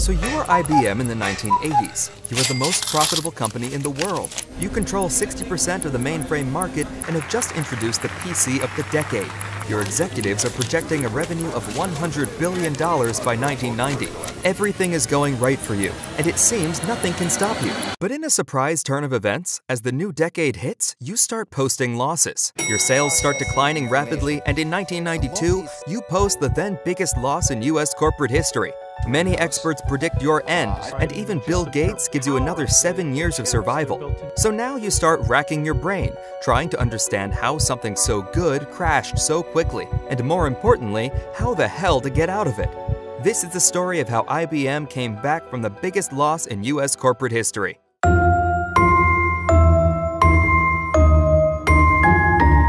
So you were IBM in the 1980s. You are the most profitable company in the world. You control 60% of the mainframe market and have just introduced the PC of the decade. Your executives are projecting a revenue of $100 billion by 1990. Everything is going right for you, and it seems nothing can stop you. But in a surprise turn of events, as the new decade hits, you start posting losses. Your sales start declining rapidly, and in 1992, you post the then biggest loss in U.S. corporate history. Many experts predict your end, and even Bill Gates gives you another 7 years of survival. So now you start racking your brain, trying to understand how something so good crashed so quickly, and more importantly, how the hell to get out of it. This is the story of how IBM came back from the biggest loss in U.S. corporate history.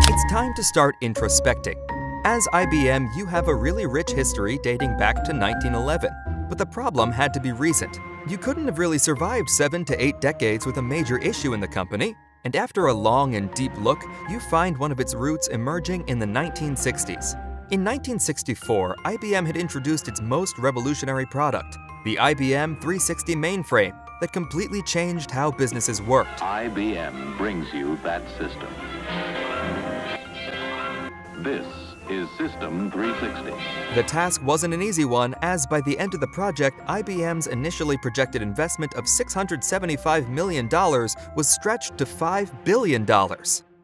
It's time to start introspecting. As IBM, you have a really rich history dating back to 1911, but the problem had to be recent. You couldn't have really survived 7 to 8 decades with a major issue in the company, and after a long and deep look, you find one of its roots emerging in the 1960s. In 1964, IBM had introduced its most revolutionary product, the IBM 360 mainframe, that completely changed how businesses worked. IBM brings you that system. This is System 360. The task wasn't an easy one, as by the end of the project, IBM's initially projected investment of $675 million was stretched to $5 billion.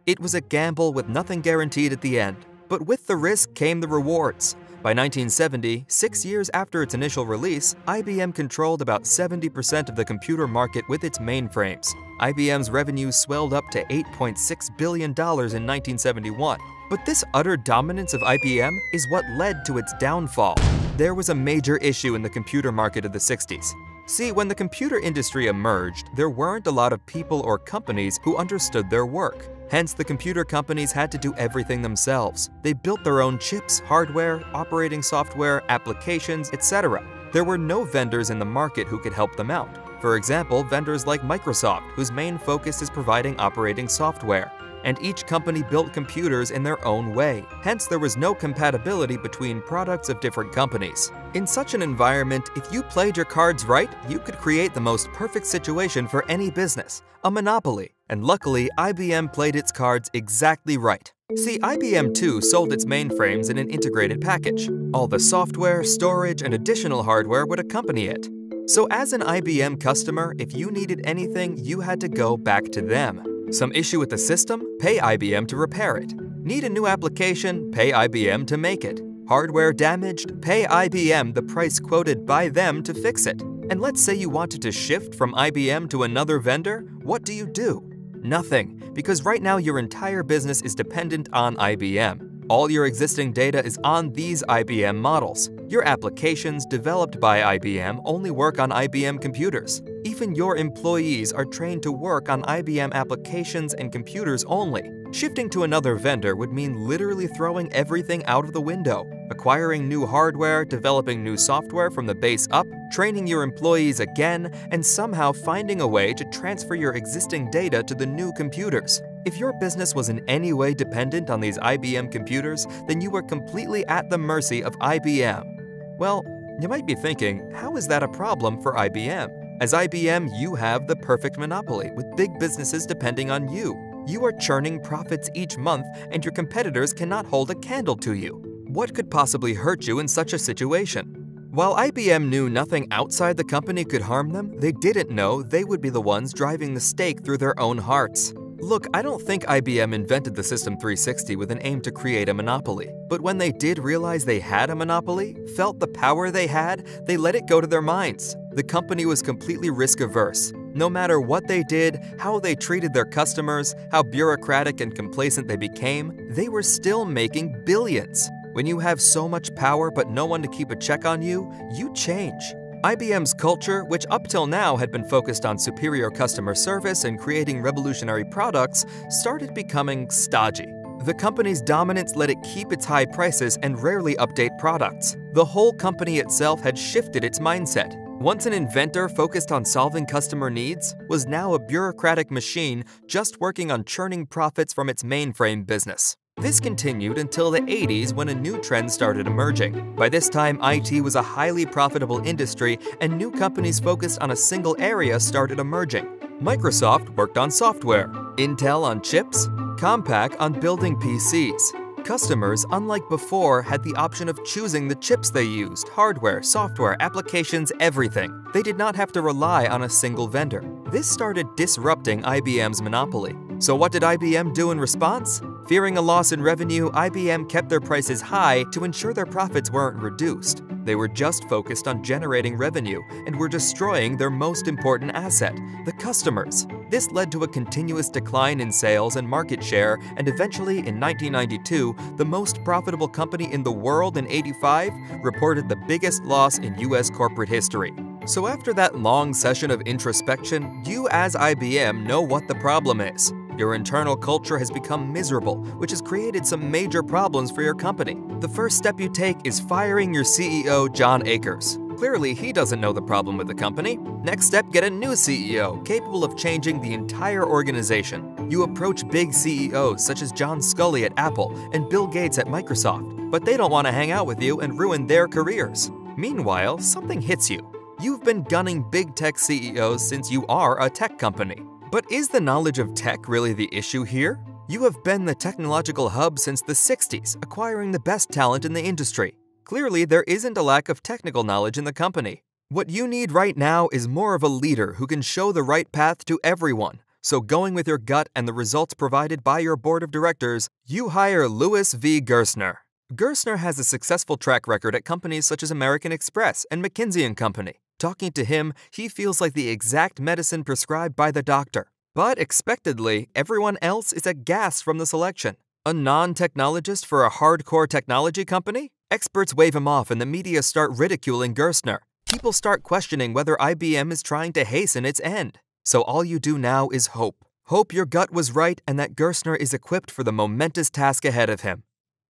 It was a gamble with nothing guaranteed at the end, but with the risk came the rewards. By 1970, 6 years after its initial release, IBM controlled about 70% of the computer market with its mainframes. IBM's revenues swelled up to $8.6 billion in 1971. But this utter dominance of IBM is what led to its downfall. There was a major issue in the computer market of the 60s. See, when the computer industry emerged, there weren't a lot of people or companies who understood their work. Hence, the computer companies had to do everything themselves. They built their own chips, hardware, operating software, applications, etc. There were no vendors in the market who could help them out. For example, vendors like Microsoft, whose main focus is providing operating software. And each company built computers in their own way. Hence, there was no compatibility between products of different companies. In such an environment, if you played your cards right, you could create the most perfect situation for any business, a monopoly. And luckily, IBM played its cards exactly right. See, IBM too sold its mainframes in an integrated package. All the software, storage, and additional hardware would accompany it. So as an IBM customer, if you needed anything, you had to go back to them. Some issue with the system? Pay IBM to repair it. Need a new application? Pay IBM to make it. Hardware damaged? Pay IBM the price quoted by them to fix it. And let's say you wanted to shift from IBM to another vendor, what do you do? Nothing, because right now your entire business is dependent on IBM. All your existing data is on these IBM models. Your applications developed by IBM only work on IBM computers. Even your employees are trained to work on IBM applications and computers only. Shifting to another vendor would mean literally throwing everything out of the window, acquiring new hardware, developing new software from the base up, training your employees again, and somehow finding a way to transfer your existing data to the new computers. If your business was in any way dependent on these IBM computers, then you were completely at the mercy of IBM. Well, you might be thinking, how is that a problem for IBM? As IBM, you have the perfect monopoly, with big businesses depending on you. You are churning profits each month, and your competitors cannot hold a candle to you. What could possibly hurt you in such a situation? While IBM knew nothing outside the company could harm them, they didn't know they would be the ones driving the stake through their own hearts. Look, I don't think IBM invented the System 360 with an aim to create a monopoly. But when they did realize they had a monopoly, felt the power they had, they let it go to their minds. The company was completely risk-averse. No matter what they did, how they treated their customers, how bureaucratic and complacent they became, they were still making billions. When you have so much power but no one to keep a check on you, you change. IBM's culture, which up till now had been focused on superior customer service and creating revolutionary products, started becoming stodgy. The company's dominance let it keep its high prices and rarely update products. The whole company itself had shifted its mindset. Once an inventor focused on solving customer needs, was now a bureaucratic machine just working on churning profits from its mainframe business. This continued until the 80s when a new trend started emerging. By this time, IT was a highly profitable industry and new companies focused on a single area started emerging. Microsoft worked on software, Intel on chips, Compaq on building PCs. Customers, unlike before, had the option of choosing the chips they used, hardware, software, applications, everything. They did not have to rely on a single vendor. This started disrupting IBM's monopoly. So what did IBM do in response? Fearing a loss in revenue, IBM kept their prices high to ensure their profits weren't reduced. They were just focused on generating revenue and were destroying their most important asset, the customers. This led to a continuous decline in sales and market share, and eventually, in 1992, the most profitable company in the world in 85 reported the biggest loss in US corporate history. So after that long session of introspection, you as IBM know what the problem is. Your internal culture has become miserable, which has created some major problems for your company. The first step you take is firing your CEO, John Akers. Clearly, he doesn't know the problem with the company. Next step, get a new CEO, capable of changing the entire organization. You approach big CEOs such as John Sculley at Apple and Bill Gates at Microsoft, but they don't want to hang out with you and ruin their careers. Meanwhile, something hits you. You've been gunning big tech CEOs since you are a tech company. But is the knowledge of tech really the issue here? You have been the technological hub since the 60s, acquiring the best talent in the industry. Clearly, there isn't a lack of technical knowledge in the company. What you need right now is more of a leader who can show the right path to everyone. So going with your gut and the results provided by your board of directors, you hire Lewis V. Gerstner. Gerstner has a successful track record at companies such as American Express and McKinsey & Company. Talking to him, he feels like the exact medicine prescribed by the doctor. But expectedly, everyone else is aghast from the selection. A non-technologist for a hardcore technology company? Experts wave him off and the media start ridiculing Gerstner. People start questioning whether IBM is trying to hasten its end. So all you do now is hope. Hope your gut was right and that Gerstner is equipped for the momentous task ahead of him.